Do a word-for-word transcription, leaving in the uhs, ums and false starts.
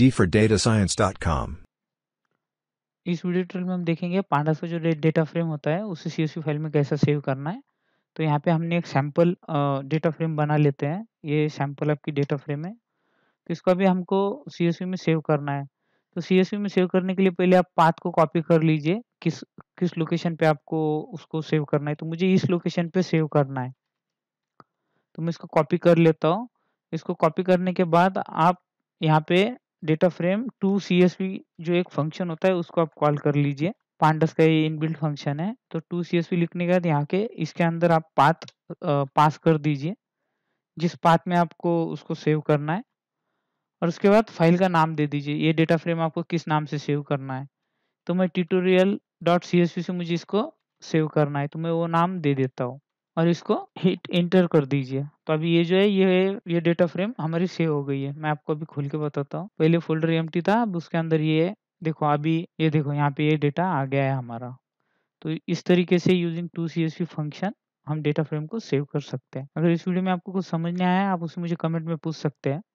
d for data science dot com। इस video tutorial में हम देखेंगे पांडास का जो डेटा फ्रेम होता है उसे सीओसी फाइल में कैसे सेव करना है। तो यहाँ पे हमने एक सैम्पल डेटा फ्रेम बना लेते हैं। ये सैम्पल आपकी डेटा फ्रेम है, तो इसको भी हमको सीओसी में सेव करना है। तो सीओसी में सेव करने के लिए पहले आप पाथ को कॉपी कर लीजिए, किस किस लोकेशन पे आपको उसको सेव करना है। तो मुझे इस लोकेशन पे सेव करना है, तो मैं इसको कॉपी कर लेता हूँ। इसको कॉपी करने के बाद आप यहाँ पे डेटा फ्रेम टू csv जो एक फंक्शन होता है उसको आप कॉल कर लीजिए। पांडस का ये इनबिल्ट फंक्शन है। तो टू csv लिखने के बाद यहाँ के इसके अंदर आप पाथ पास कर दीजिए जिस पाथ में आपको उसको सेव करना है, और उसके बाद फाइल का नाम दे दीजिए। ये डेटा फ्रेम आपको किस नाम से सेव करना है, तो मैं ट्यूटोरियल डॉट csv से मुझे इसको सेव करना है, तो मैं वो नाम दे देता हूँ और इसको हिट एंटर कर दीजिए। तो अभी ये जो है ये ये डेटा फ्रेम हमारी सेव हो गई है। मैं आपको अभी खोल के बताता हूँ। पहले फोल्डर एम्प्टी था, अब उसके अंदर ये देखो, अभी ये देखो यहाँ पे ये डेटा आ गया है हमारा। तो इस तरीके से यूजिंग टू csv फंक्शन हम डेटा फ्रेम को सेव कर सकते हैं। अगर इस वीडियो में आपको कुछ समझ नहीं आया आप उसे मुझे कमेंट में पूछ सकते हैं।